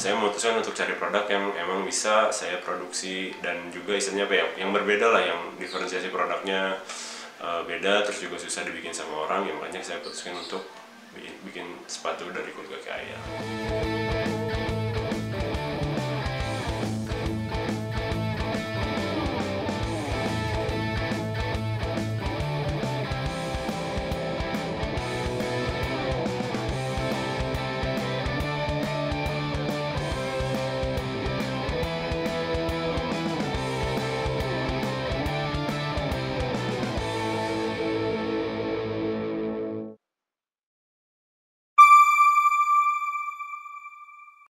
saya memutuskan untuk cari produk yang emang bisa saya produksi dan juga istilahnya apa ya, yang berbeda lah, yang diferensiasi produknya beda, terus juga susah dibikin sama orang, yang makanya saya putuskan untuk bikin sepatu dari kulit kaki ayam.